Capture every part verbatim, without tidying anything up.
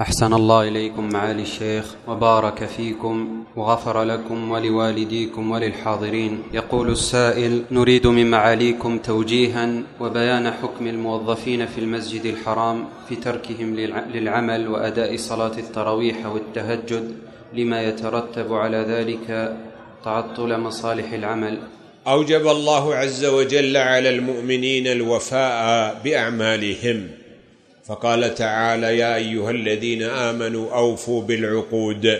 أحسن الله إليكم معالي الشيخ وبارك فيكم وغفر لكم ولوالديكم وللحاضرين. يقول السائل: نريد من معاليكم توجيها وبيان حكم الموظفين في المسجد الحرام في تركهم للعمل وأداء صلاة التراويح والتهجد لما يترتب على ذلك تعطل مصالح العمل. أوجب الله عز وجل على المؤمنين الوفاء بأعمالهم، فقال تعالى: يا أيها الذين آمنوا أوفوا بالعقود.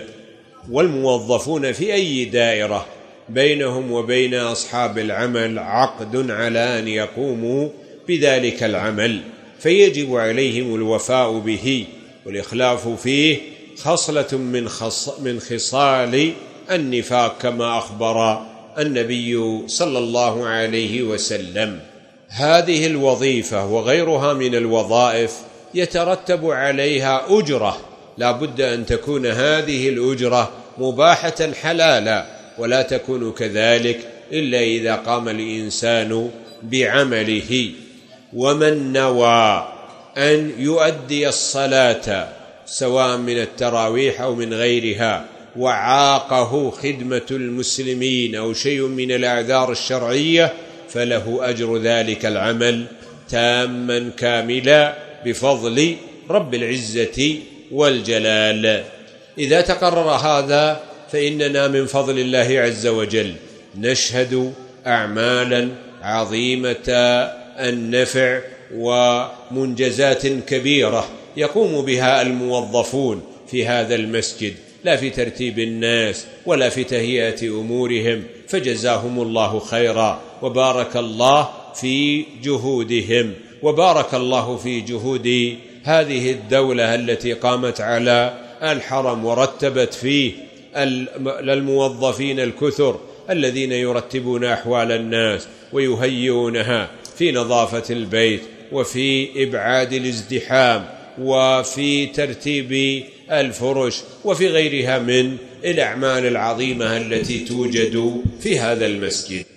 والموظفون في أي دائرة بينهم وبين أصحاب العمل عقد على أن يقوموا بذلك العمل، فيجب عليهم الوفاء به، والإخلاف فيه خصلة من, خص من خصال النفاق كما أخبر النبي صلى الله عليه وسلم. هذه الوظيفة وغيرها من الوظائف يترتب عليها أجرة، لا بد أن تكون هذه الأجرة مباحة حلالا، ولا تكون كذلك إلا إذا قام الإنسان بعمله. ومن نوى أن يؤدي الصلاة سواء من التراويح أو من غيرها وعاقه خدمة المسلمين أو شيء من الأعذار الشرعية فله أجر ذلك العمل تاما كاملا بفضل رب العزة والجلال. إذا تقرر هذا فإننا من فضل الله عز وجل نشهد أعمالا عظيمة النفع ومنجزات كبيرة يقوم بها الموظفون في هذا المسجد، لا في ترتيب الناس ولا في تهيئة أمورهم، فجزاهم الله خيرا وبارك الله في جهودهم، وبارك الله في جهود هذه الدولة التي قامت على الحرم ورتبت فيه للموظفين الكثر الذين يرتبون أحوال الناس ويهيئونها في نظافة البيت وفي إبعاد الازدحام وفي ترتيب الفرش وفي غيرها من الأعمال العظيمة التي توجد في هذا المسجد.